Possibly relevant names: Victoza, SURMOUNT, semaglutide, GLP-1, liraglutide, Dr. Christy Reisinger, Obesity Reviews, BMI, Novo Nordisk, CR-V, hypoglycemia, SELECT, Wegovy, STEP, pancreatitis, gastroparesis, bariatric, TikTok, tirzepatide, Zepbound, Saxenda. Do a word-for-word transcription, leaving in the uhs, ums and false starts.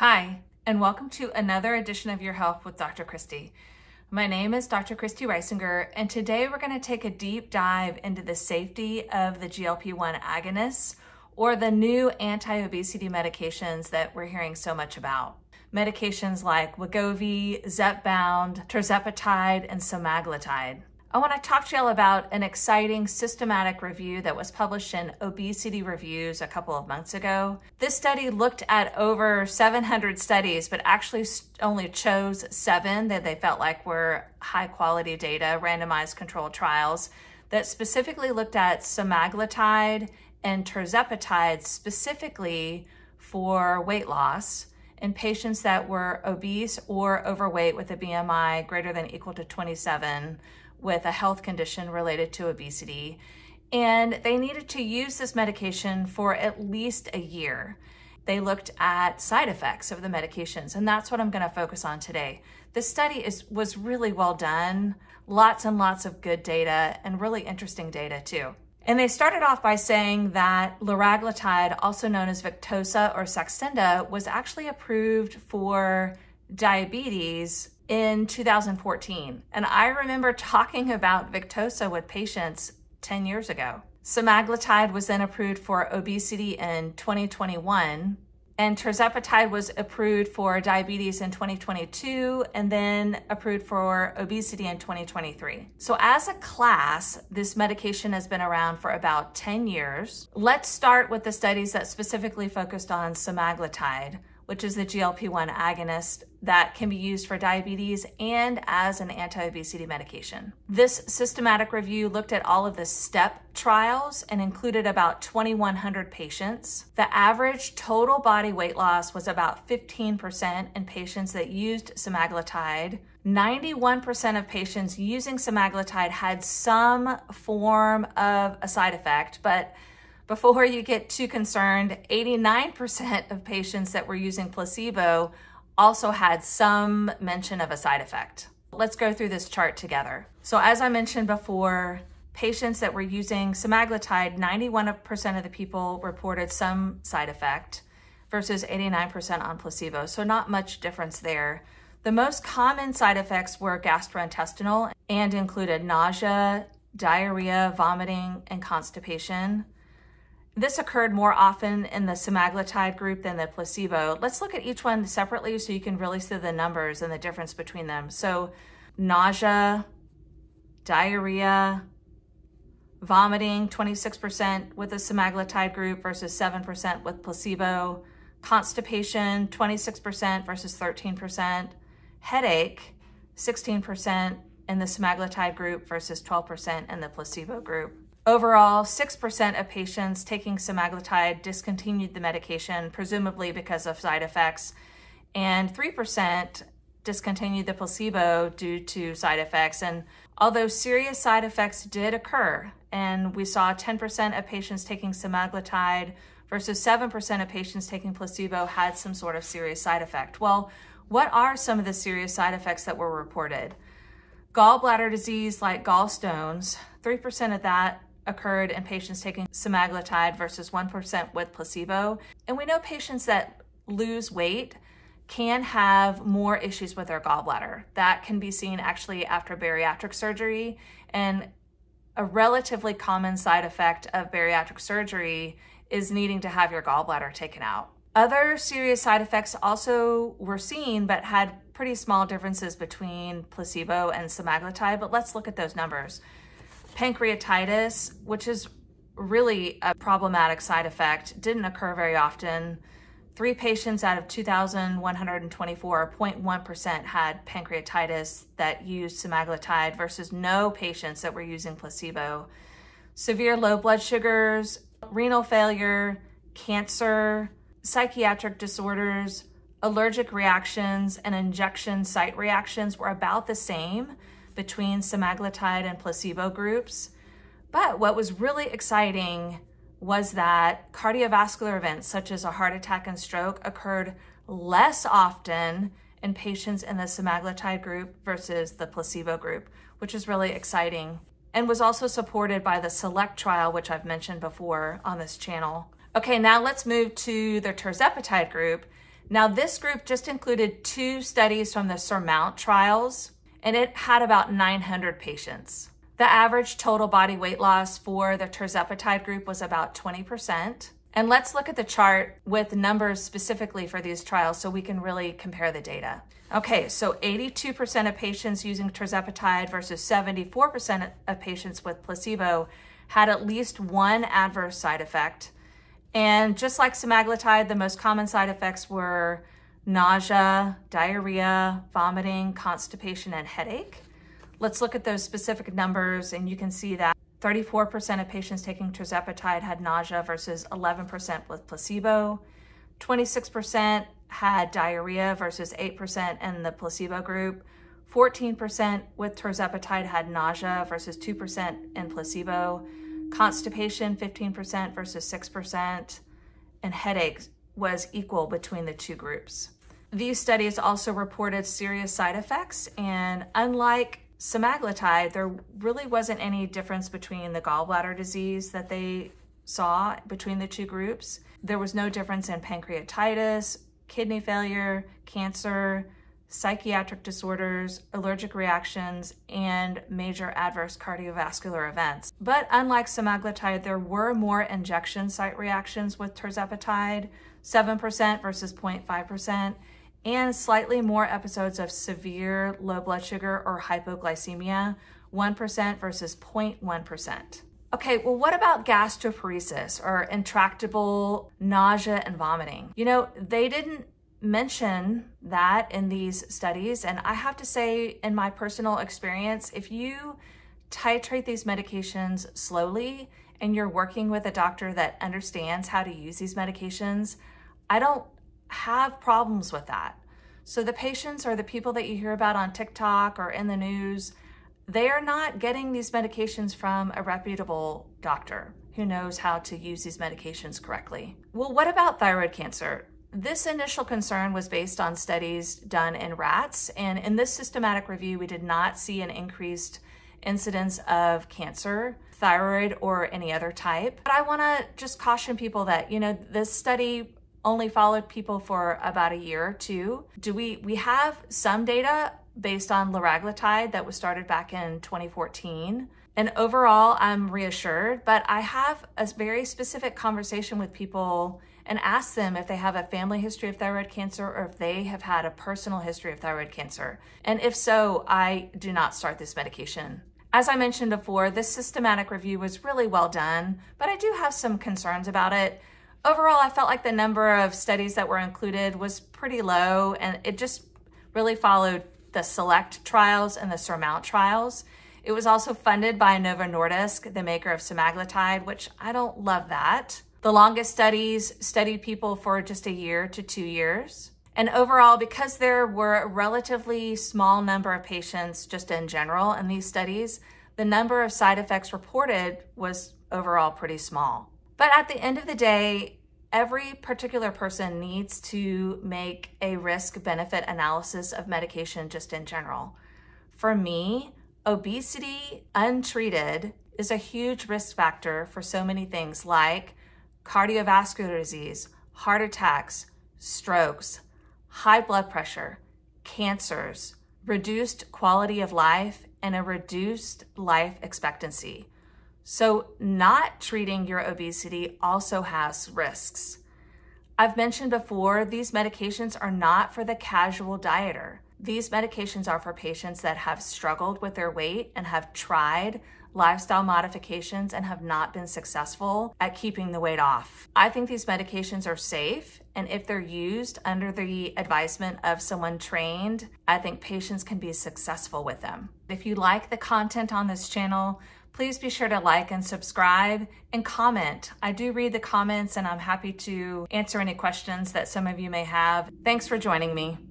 Hi, and welcome to another edition of Your Health with Doctor Christy. My name is Doctor Christy Reisinger, and today we're going to take a deep dive into the safety of the G L P one agonists, or the new anti-obesity medications that we're hearing so much about. Medications like Wegovy, Zepbound, tirzepatide, and semaglutide. I want to talk to y'all about an exciting systematic review that was published in Obesity Reviews a couple of months ago. This study looked at over seven hundred studies, but actually only chose seven that they felt like were high quality data, randomized controlled trials that specifically looked at semaglutide and tirzepatide specifically for weight loss in patients that were obese or overweight with a B M I greater than or equal to twenty-seven with a health condition related to obesity, and they needed to use this medication for at least a year. They looked at side effects of the medications, and that's what I'm gonna focus on today. This study is was really well done, lots and lots of good data and really interesting data too. And they started off by saying that liraglutide, also known as Victoza or Saxenda, was actually approved for diabetes in two thousand fourteen. And I remember talking about Victoza with patients ten years ago. Semaglutide was then approved for obesity in twenty twenty-one, and tirzepatide was approved for diabetes in twenty twenty-two, and then approved for obesity in twenty twenty-three. So as a class, this medication has been around for about ten years. Let's start with the studies that specifically focused on semaglutide, which is the G L P one agonist that can be used for diabetes and as an anti-obesity medication. This systematic review looked at all of the STEP trials and included about twenty-one hundred patients. The average total body weight loss was about fifteen percent in patients that used semaglutide. ninety-one percent of patients using semaglutide had some form of a side effect, but before you get too concerned, eighty-nine percent of patients that were using placebo also had some mention of a side effect. Let's go through this chart together. So as I mentioned before, patients that were using semaglutide, ninety-one percent of the people reported some side effect versus eighty-nine percent on placebo, so not much difference there. The most common side effects were gastrointestinal and included nausea, diarrhea, vomiting, and constipation. This occurred more often in the semaglutide group than the placebo. Let's look at each one separately so you can really see the numbers and the difference between them. So nausea, diarrhea, vomiting, twenty-six percent with the semaglutide group versus seven percent with placebo, constipation, twenty-six percent versus thirteen percent, headache, sixteen percent in the semaglutide group versus twelve percent in the placebo group. Overall, six percent of patients taking semaglutide discontinued the medication, presumably because of side effects, and three percent discontinued the placebo due to side effects. And although serious side effects did occur, and we saw ten percent of patients taking semaglutide versus seven percent of patients taking placebo had some sort of serious side effect. Well, what are some of the serious side effects that were reported? Gallbladder disease like gallstones, three percent of that occurred in patients taking semaglutide versus one percent with placebo. And we know patients that lose weight can have more issues with their gallbladder. That can be seen actually after bariatric surgery, and a relatively common side effect of bariatric surgery is needing to have your gallbladder taken out. Other serious side effects also were seen, but had pretty small differences between placebo and semaglutide, but let's look at those numbers. Pancreatitis, which is really a problematic side effect, didn't occur very often. Three patients out of two thousand one hundred twenty-four, zero point one percent, had pancreatitis that used semaglutide versus no patients that were using placebo. Severe low blood sugars, renal failure, cancer, psychiatric disorders, allergic reactions, and injection site reactions were about the same between semaglutide and placebo groups. But what was really exciting was that cardiovascular events such as a heart attack and stroke occurred less often in patients in the semaglutide group versus the placebo group, which is really exciting and was also supported by the SELECT trial, which I've mentioned before on this channel. Okay, now let's move to the tirzepatide group. Now, this group just included two studies from the SURMOUNT trials, and it had about nine hundred patients. The average total body weight loss for the tirzepatide group was about twenty percent. And let's look at the chart with numbers specifically for these trials so we can really compare the data. Okay, so eighty-two percent of patients using tirzepatide versus seventy-four percent of patients with placebo had at least one adverse side effect. And just like semaglutide, the most common side effects were nausea, diarrhea, vomiting, constipation, and headache. Let's look at those specific numbers, and you can see that thirty-four percent of patients taking tirzepatide had nausea versus eleven percent with placebo. twenty-six percent had diarrhea versus eight percent in the placebo group. fourteen percent with tirzepatide had nausea versus two percent in placebo. Constipation, fifteen percent versus six percent. And headaches was equal between the two groups. These studies also reported serious side effects, and unlike semaglutide, there really wasn't any difference between the gallbladder disease that they saw between the two groups. There was no difference in pancreatitis, kidney failure, cancer, psychiatric disorders, allergic reactions, and major adverse cardiovascular events. But unlike semaglutide, there were more injection site reactions with tirzepatide, seven percent versus zero point five percent. and slightly more episodes of severe low blood sugar or hypoglycemia, one percent versus zero point one percent. Okay, well, what about gastroparesis or intractable nausea and vomiting? You know, they didn't mention that in these studies, and I have to say, in my personal experience, if you titrate these medications slowly and you're working with a doctor that understands how to use these medications, I don't have problems with that. So the patients or the people that you hear about on TikTok or in the news, they are not getting these medications from a reputable doctor who knows how to use these medications correctly. Well, what about thyroid cancer? This initial concern was based on studies done in rats, and in this systematic review, we did not see an increased incidence of cancer, thyroid, or any other type. But I wanna just caution people that, you know, this study only followed people for about a year or two. Do we, we have some data based on liraglutide that was started back in twenty fourteen. And overall, I'm reassured, but I have a very specific conversation with people and ask them if they have a family history of thyroid cancer or if they have had a personal history of thyroid cancer. And if so, I do not start this medication. As I mentioned before, this systematic review was really well done, but I do have some concerns about it. Overall, I felt like the number of studies that were included was pretty low, and it just really followed the SELECT trials and the SURMOUNT trials. It was also funded by Novo Nordisk, the maker of semaglutide, which I don't love that. The longest studies studied people for just a year to two years. And overall, because there were a relatively small number of patients just in general in these studies, the number of side effects reported was overall pretty small. But at the end of the day, every particular person needs to make a risk-benefit analysis of medication just in general. For me, obesity untreated is a huge risk factor for so many things like cardiovascular disease, heart attacks, strokes, high blood pressure, cancers, reduced quality of life, and a reduced life expectancy. So not treating your obesity also has risks. I've mentioned before, these medications are not for the casual dieter. These medications are for patients that have struggled with their weight and have tried lifestyle modifications and have not been successful at keeping the weight off. I think these medications are safe, and if they're used under the advisement of someone trained, I think patients can be successful with them. If you like the content on this channel, please be sure to like and subscribe and comment. I do read the comments, and I'm happy to answer any questions that some of you may have. Thanks for joining me.